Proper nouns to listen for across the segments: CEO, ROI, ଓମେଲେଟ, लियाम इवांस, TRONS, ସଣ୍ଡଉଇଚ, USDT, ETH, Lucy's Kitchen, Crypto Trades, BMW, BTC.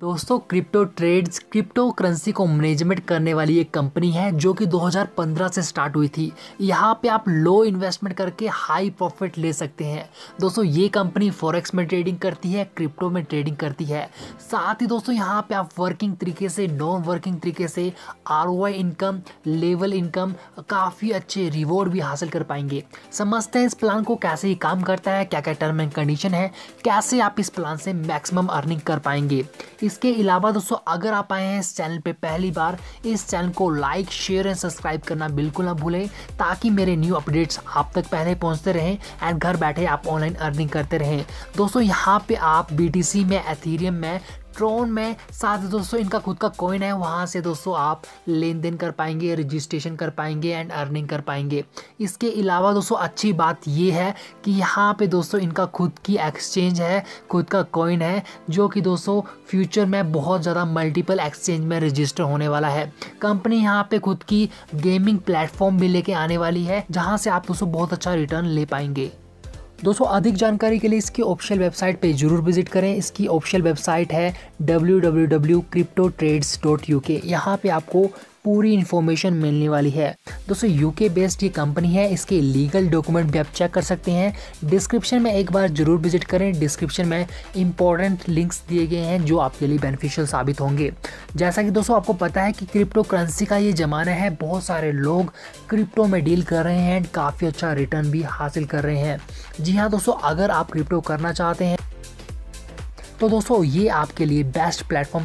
दोस्तों crypto trades crypto currency को management करने वाली एक कंपनी है जो कि 2015 से स्टार्ट हुई थी। यहाँ पे आप लो इन्वेस्टमेंट करके हाई प्रॉफिट ले सकते हैं। दोस्तों ये कंपनी फॉरेक्स में ट्रेडिंग करती है, क्रिप्टो में ट्रेडिंग करती है। साथ ही दोस्तों यहाँ पे आप वर्किंग तरीके से, नॉन वर्किंग तरीके से ROI इनकम, लेवल इनकम, काफ़ी अच्छे रिवॉर्ड भी हासिल कर पाएंगे। समझते हैं इस प्लान को कैसे ये काम करता है, क्या क्या टर्म एंड कंडीशन है, कैसे आप इस प्लान से मैक्सिमम अर्निंग कर पाएंगे। इसके अलावा दोस्तों अगर आप आए हैं इस चैनल पे पहली बार, इस चैनल को लाइक, शेयर एंड सब्सक्राइब करना बिल्कुल ना भूलें ताकि मेरे न्यू अपडेट्स आप तक पहले पहुंचते रहें एंड घर बैठे आप ऑनलाइन अर्निंग करते रहें। दोस्तों यहाँ पे आप BTC में, एथेरियम में, ट्रोन में, साथ ही दोस्तों इनका खुद का कॉइन है, वहाँ से दोस्तों आप लेन देन कर पाएंगे, रजिस्ट्रेशन कर पाएंगे एंड अर्निंग कर पाएंगे। इसके अलावा दोस्तों अच्छी बात ये है कि यहाँ पे दोस्तों इनका खुद की एक्सचेंज है, खुद का कॉइन है, जो कि दोस्तों फ्यूचर में बहुत ज़्यादा मल्टीपल एक्सचेंज में रजिस्टर होने वाला है। कंपनी यहाँ पर खुद की गेमिंग प्लेटफॉर्म भी लेके आने वाली है, जहाँ से आप दोस्तों बहुत अच्छा रिटर्न ले पाएंगे। दोस्तों अधिक जानकारी के लिए इसकी ऑफिशियल वेबसाइट पे जरूर विजिट करें। इसकी ऑफिशियल वेबसाइट है www.cryptotrades.uk। यहाँ पे आपको पूरी इन्फॉर्मेशन मिलने वाली है। दोस्तों UK बेस्ड ये कंपनी है, इसके लीगल डॉक्यूमेंट भी आप चेक कर सकते हैं। डिस्क्रिप्शन में एक बार ज़रूर विजिट करें, डिस्क्रिप्शन में इंपॉर्टेंट लिंक्स दिए गए हैं जो आपके लिए बेनिफिशियल साबित होंगे। जैसा कि दोस्तों आपको पता है कि क्रिप्टो करेंसी का ये ज़माना है, बहुत सारे लोग क्रिप्टो में डील कर रहे हैं, काफ़ी अच्छा रिटर्न भी हासिल कर रहे हैं। जी हाँ दोस्तों, अगर आप क्रिप्टो करना चाहते हैं तो दोस्तों ये आपके लिए बेस्ट प्लेटफॉर्म।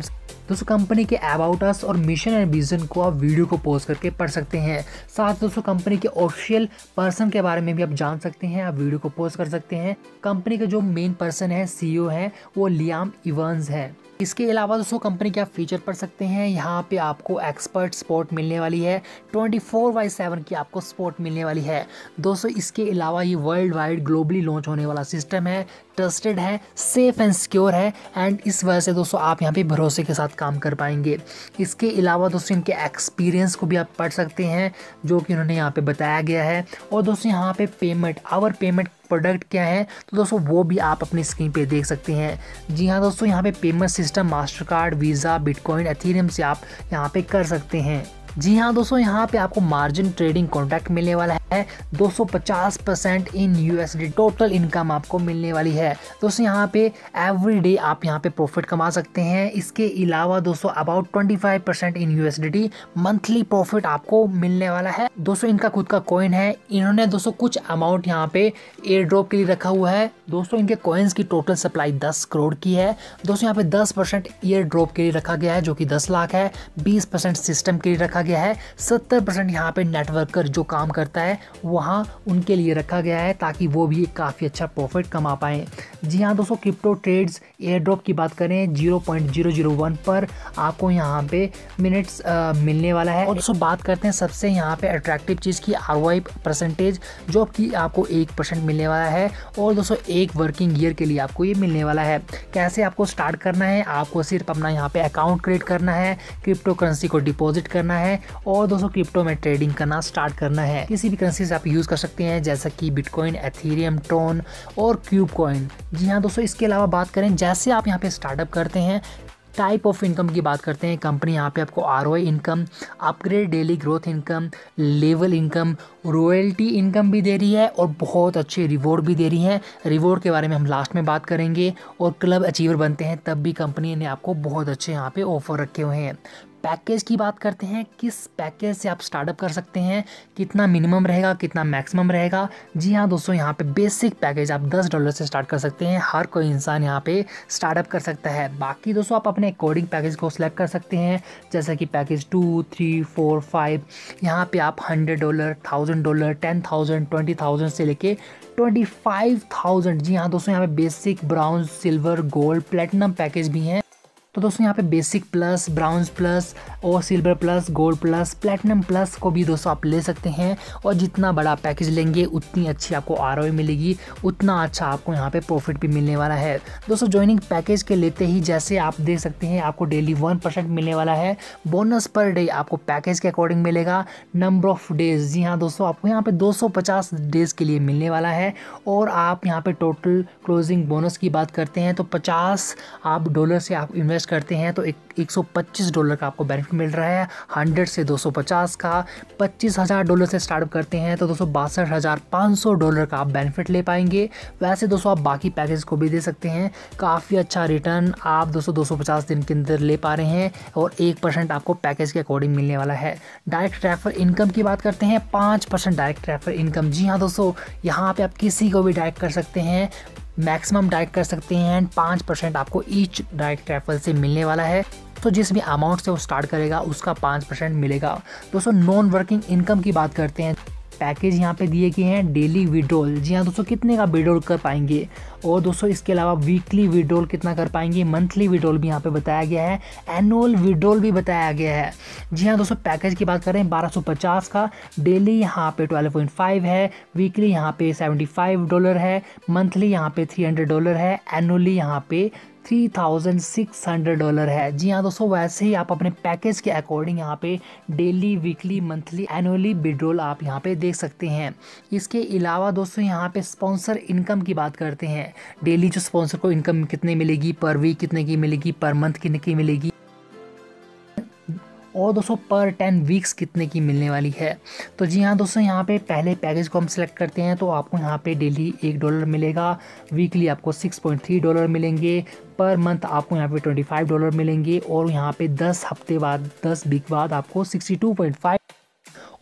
दोस्तों कंपनी के अबाउट अस और मिशन एंड विजन को आप वीडियो को पॉज करके पढ़ सकते हैं। साथ दोस्तों कंपनी के ऑफिशियल पर्सन के बारे में भी आप जान सकते हैं, आप वीडियो को पॉज कर सकते हैं। कंपनी का जो मेन पर्सन है, CEO है, वो लियाम इवांस है। इसके अलावा दोस्तों कंपनी के आप फीचर पढ़ सकते हैं। यहाँ पे आपको एक्सपर्ट सपोर्ट मिलने वाली है, 24/7 की आपको सपोर्ट मिलने वाली है। दोस्तों इसके अलावा ये वर्ल्ड वाइड ग्लोबली लॉन्च होने वाला सिस्टम है, ट्रस्टेड है, सेफ़ एंड सिक्योर है एंड इस वजह से दोस्तों आप यहाँ पे भरोसे के साथ काम कर पाएंगे। इसके अलावा दोस्तों इनके एक्सपीरियंस को भी आप पढ़ सकते हैं जो कि उन्होंने यहाँ पे बताया गया है। और दोस्तों यहाँ पे पेमेंट, आवर पेमेंट प्रोडक्ट क्या है तो दोस्तों वो भी आप अपनी स्क्रीन पे देख सकते हैं। जी हाँ दोस्तों, यहाँ पे payment system Mastercard, Visa, bitcoin, Ethereum से आप यहाँ पे कर सकते हैं। जी हाँ दोस्तों, यहाँ पे आपको मार्जिन ट्रेडिंग कॉन्ट्रैक्ट मिलने वाला है, 250% इन USD टोटल इनकम आपको मिलने वाली है। दोस्तों यहाँ पे एवरीडे आप यहाँ पे प्रॉफिट कमा सकते हैं। इसके अलावा दोस्तों about 25% in USDT monthly profit आपको मिलने वाला है। दोस्तों इनका खुद का कॉइन है, इन्होंने दोस्तों कुछ अमाउंट यहाँ पे एयर ड्रॉप के लिए रखा हुआ है। दोस्तों इनके कॉइन्स की टोटल सप्लाई 10 करोड़ की है। दोस्तों यहाँ पे 10% एयर ड्रॉप के लिए रखा गया है जो कि 10 लाख है, 20% सिस्टम के लिए रखा गया है, 70% यहाँ पे नेटवर्कर जो काम करता है वहाँ उनके लिए रखा गया है ताकि वो भी काफ़ी अच्छा प्रॉफिट कमा पाएँ। जी हाँ दोस्तों, क्रिप्टो ट्रेड्स एयर ड्रॉप की बात करें, 0.001 पर आपको यहाँ पे मिनट्स मिलने वाला है। और दोस्तों बात करते हैं सबसे यहाँ पे अट्रैक्टिव चीज़ की, ROI परसेंटेज जो कि आपको 1% मिलने वाला है और दोस्तों 1 वर्किंग ईयर के लिए आपको ये मिलने वाला है। कैसे आपको स्टार्ट करना है, आपको सिर्फ अपना यहाँ पे अकाउंट क्रिएट करना है, क्रिप्टो करेंसी को डिपॉजिट करना है और दोस्तों क्रिप्टो में ट्रेडिंग करना स्टार्ट करना है। किसी भी करेंसी से आप यूज़ कर सकते हैं जैसा कि बिटकॉइन, एथेरियम, ट्रोन और क्यूब कॉइन। जी हाँ दोस्तों, इसके अलावा बात करें जैसे आप यहाँ पे स्टार्टअप करते हैं, टाइप ऑफ इनकम की बात करते हैं। कंपनी यहाँ पे आपको ROI income, upgrade daily growth income, level income, royalty income भी दे रही है और बहुत अच्छे रिवॉर्ड भी दे रही है। रिवॉर्ड के बारे में हम लास्ट में बात करेंगे। और क्लब अचीवर बनते हैं तब भी कंपनी ने आपको बहुत अच्छे यहाँ पे ऑफर रखे हुए हैं। पैकेज की बात करते हैं, किस पैकेज से आप स्टार्टअप कर सकते हैं, कितना मिनिमम रहेगा, कितना मैक्सिमम रहेगा। जी हाँ दोस्तों, यहाँ पे बेसिक पैकेज आप $10 से स्टार्ट कर सकते हैं। हर कोई इंसान यहाँ पे स्टार्टअप कर सकता है। बाकी दोस्तों आप अपने अकॉर्डिंग पैकेज को सिलेक्ट कर सकते हैं जैसा कि पैकेज 2, 3, 4, 5। यहाँ पर आप $100, $1000, 10,000, 20,000 से लेके 25,000। जी हाँ दोस्तों, यहाँ पर basic, brown, silver, gold, platinum package भी हैं। तो दोस्तों यहाँ पे बेसिक प्लस, ब्राउन्ज प्लस और silver plus, gold plus, platinum plus को भी दोस्तों आप ले सकते हैं। और जितना बड़ा पैकेज लेंगे उतनी अच्छी आपको ROI मिलेगी, उतना अच्छा आपको यहाँ पे प्रॉफिट भी मिलने वाला है। दोस्तों ज्वाइनिंग पैकेज के लेते ही जैसे आप देख सकते हैं आपको डेली 1% मिलने वाला है। बोनस पर डे आपको पैकेज के अकॉर्डिंग मिलेगा, नंबर ऑफ डेज। जी हाँ दोस्तों, आपको यहाँ पर 250 डेज के लिए मिलने वाला है। और आप यहाँ पर टोटल क्लोजिंग बोनस की बात करते हैं तो $50 आप डॉलर से आप इन्वेस्ट करते हैं तो $125 का आपको बेनिफिट मिल रहा है। 100 से 250 का, $25,000 से स्टार्टअप करते हैं तो $262,500 का आप बेनिफिट ले पाएंगे। वैसे दोस्तों आप बाकी पैकेज को भी दे सकते हैं, काफ़ी अच्छा रिटर्न आप 250 दिन के अंदर ले पा रहे हैं और 1% आपको पैकेज के अकॉर्डिंग मिलने वाला है। डायरेक्ट रेफर इनकम की बात करते हैं, 5% डायरेक्ट रेफर इनकम। जी हाँ दोस्तों, यहाँ पे आप किसी को भी डायरेक्ट कर सकते हैं, मैक्सिमम डायरेक्ट कर सकते हैं एंड 5% आपको ईच डायरेक्ट रेफर से मिलने वाला है। तो जिस भी अमाउंट से वो स्टार्ट करेगा उसका 5% मिलेगा। दोस्तों नॉन वर्किंग इनकम की बात करते हैं, पैकेज यहाँ पे दिए गए हैं डेली विड्रॉल। जी हाँ दोस्तों, कितने का विड्रॉल कर पाएंगे, और दोस्तों इसके अलावा वीकली विड्रॉल कितना कर पाएंगे, मंथली विड्रॉल भी यहाँ पे बताया गया है, एनुअल विड्रॉल भी बताया गया है। जी हाँ दोस्तों, पैकेज की बात करें 1250 का, डेली यहाँ पे 12.5 है, वीकली यहाँ पे $75 है, मंथली यहाँ पे $300 है, एनुअली यहाँ पे $3,600 है। जी हाँ दोस्तों, वैसे ही आप अपने पैकेज के अकॉर्डिंग यहाँ पे daily, weekly, monthly, annually withdrawal आप यहाँ पे देख सकते हैं। इसके अलावा दोस्तों यहाँ पे स्पॉन्सर इनकम की बात करते हैं, डेली जो स्पॉन्सर को इनकम कितने मिलेगी, पर वीक कितने की मिलेगी, पर मंथ कितने की मिलेगी, और दोस्तों पर 10 वीक्स कितने की मिलने वाली है। तो जी हाँ दोस्तों, यहाँ पे पहले पैकेज को हम सिलेक्ट करते हैं तो आपको यहाँ पे डेली $1 मिलेगा, वीकली आपको $6.3 मिलेंगे, पर मंथ आपको यहाँ पे $25 मिलेंगे, और यहाँ पे 10 हफ्ते बाद, 10 वीक बाद आपको 62.5।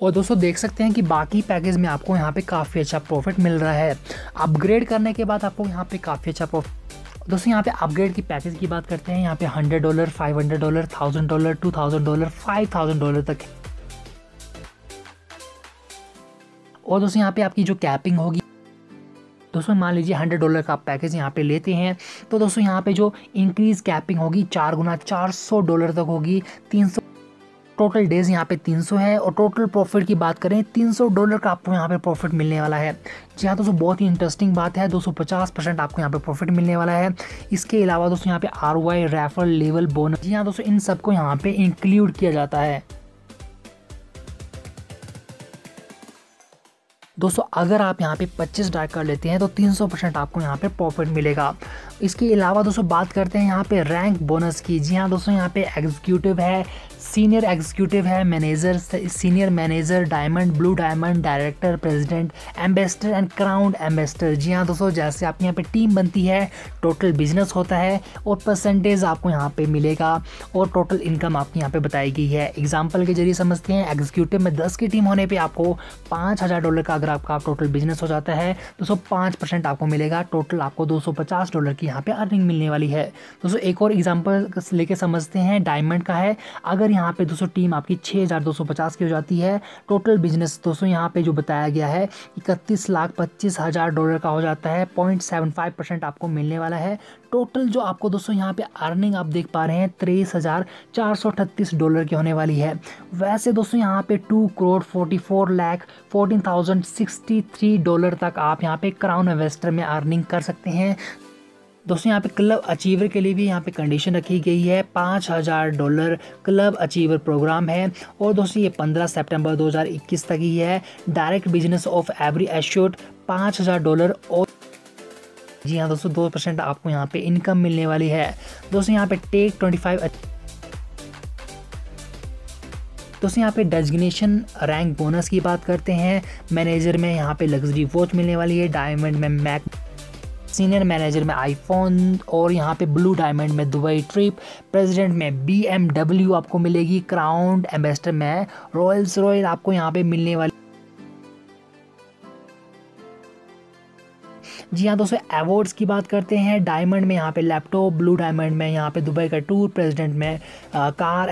और दोस्तों देख सकते हैं कि बाकी पैकेज में आपको यहाँ पर काफ़ी अच्छा प्रॉफिट मिल रहा है, अपग्रेड करने के बाद आपको यहाँ पर काफ़ी अच्छा प्रॉफिट। दोस्तों यहाँ पे अपग्रेड की पैकेज की बात करते हैं, यहाँ पे $100, $500, $1000, $2000, $5000 तक। और दोस्तों यहाँ पे आपकी जो कैपिंग होगी, दोस्तों मान लीजिए $100 का पैकेज यहाँ पे लेते हैं तो दोस्तों यहाँ पे जो इंक्रीज कैपिंग होगी 4 गुना $400 तक होगी। 300 टोटल डेज यहाँ पे 300 है, और टोटल प्रॉफिट की बात करें $300 का आपको यहाँ पे प्रॉफिट मिलने वाला है। जी हाँ दोस्तों, बहुत ही इंटरेस्टिंग बात है, 250% आपको यहाँ पे प्रॉफिट मिलने वाला है। इसके अलावा दोस्तों यहाँ पे ROI, रेफरल, लेवल बोनस, जी हाँ दोस्तों इन सबको यहाँ पे इंक्लूड किया जाता है। दोस्तों अगर आप यहाँ पे 25 डायरेक्ट कर लेते हैं तो 300% आपको यहाँ पे प्रॉफिट मिलेगा। इसके अलावा दोस्तों बात करते हैं यहाँ पे रैंक बोनस की। जी हाँ दोस्तों, यहाँ पे एग्जीक्यूटिव है, सीनियर एग्जीक्यूटिव है, manager, senior manager, diamond, blue diamond, director, president, ambassador and crown ambassador. जी हाँ दोस्तों, जैसे आपके यहाँ पे टीम बनती है टोटल बिजनेस होता है, और परसेंटेज आपको यहाँ पे मिलेगा, और टोटल इनकम आपकी यहाँ पे बताई गई है। एग्जाम्पल के जरिए समझते हैं, एग्जीक्यूटिव में 10 की टीम होने पर आपको $5000 का अगर आपका टोटल बिजनेस हो जाता है तो 5% आपको मिलेगा, टोटल आपको $250 की यहाँ पे अर्निंग मिलने वाली है। दोस्तों एक और एग्जांपल लेके समझते हैं, डायमंड का है, अगर यहाँ पे दोस्तों टीम आपकी 6250 की हो जाती है, टोटल बिजनेस दोस्तों यहाँ पे जो बताया गया है $31,25,000 का हो जाता है, 0.75% आपको मिलने वाला है। टोटल जो आपको दोस्तों यहाँ पे अर्निंग आप देख पा रहे हैं $23,438 की होने वाली है। वैसे दोस्तों यहाँ पे 2,44,14,063 तक आप यहाँ पे क्राउन इन्वेस्टर में अर्निंग कर सकते हैं। दोस्तों यहाँ पे क्लब अचीवर के लिए भी यहाँ पे कंडीशन रखी गई है, $5000 क्लब अचीवर प्रोग्राम है, और दोस्तों ये 15 सितंबर 2021 तक ही है। Direct business of every assured $5000, और जी हाँ दोस्तों 2% आपको यहाँ पे इनकम मिलने वाली है। दोस्तों यहाँ पे टेक 25। दोस्तों यहाँ पे डेजिग्नेशन रैंक बोनस की बात करते हैं, मैनेजर में यहाँ पे लग्जरी वॉच मिलने वाली है, डायमंड में मैक, सीनियर मैनेजर में आईफोन, और यहाँ पे ब्लू डायमंड में दुबई ट्रिप, प्रेसिडेंट में BMW आपको मिलेगी, क्राउन एम्बेसडर में रॉयल्स रॉयल आपको यहाँ पे मिलने वाली। जी हाँ दोस्तों, अवार्ड्स की बात करते हैं, डायमंड में यहाँ पे लैपटॉप, ब्लू डायमंड में यहाँ पे दुबई का टूर, प्रेसिडेंट में कार।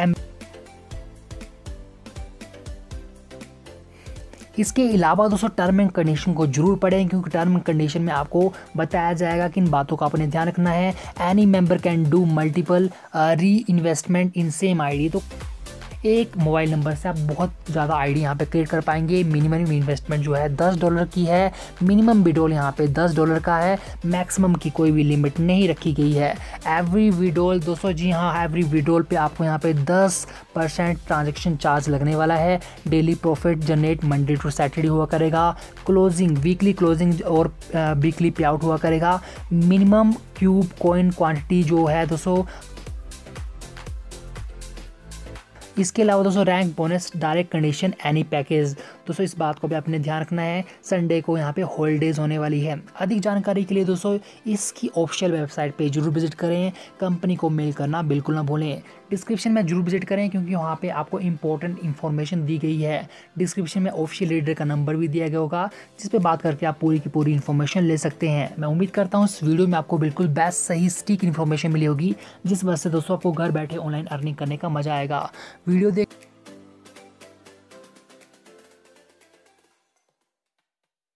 इसके अलावा दोस्तों टर्म एंड कंडीशन को जरूर पढ़ें, क्योंकि टर्म एंड कंडीशन में आपको बताया जाएगा कि इन बातों का आपने ध्यान रखना है। Any member can do multiple री इन्वेस्टमेंट इन सेम आईडी, तो एक मोबाइल नंबर से आप बहुत ज़्यादा आईडी यहाँ पे क्रिएट कर पाएंगे। मिनिमम इन्वेस्टमेंट जो है $10 की है, मिनिमम विड्रॉल यहाँ पे $10 का है, मैक्सिमम की कोई भी लिमिट नहीं रखी गई है। एवरी विड्रॉल दोस्तों, जी हाँ एवरी विड्रॉल पे आपको यहाँ पे 10% ट्रांजेक्शन चार्ज लगने वाला है। Daily profit generate Monday to Saturday हुआ करेगा, क्लोजिंग वीकली क्लोजिंग और वीकली पे आउट हुआ करेगा। मिनिमम क्यूब कॉइन क्वान्टिटी जो है दोस्तों इसके अलावा दोस्तों rank bonus, direct condition, any package, दोस्तों इस बात को भी आपने ध्यान रखना है। संडे को यहाँ पे होलीडेज होने वाली है। अधिक जानकारी के लिए दोस्तों इसकी ऑफिशियल वेबसाइट पे जरूर विजिट करें, कंपनी को मेल करना बिल्कुल ना भूलें। डिस्क्रिप्शन में जरूर विजिट करें क्योंकि वहाँ पे आपको इंपॉर्टेंट इन्फॉर्मेशन दी गई है। डिस्क्रिप्शन में ऑफिशियल लीडर का नंबर भी दिया गया होगा जिस पे बात करके आप पूरी की पूरी इन्फॉर्मेशन ले सकते हैं। मैं उम्मीद करता हूँ इस वीडियो में आपको बिल्कुल बेस्ट सही सटीक इन्फॉर्मेशन मिली होगी जिस वजह से दोस्तों आपको घर बैठे ऑनलाइन अर्निंग करने का मजा आएगा। वीडियो देख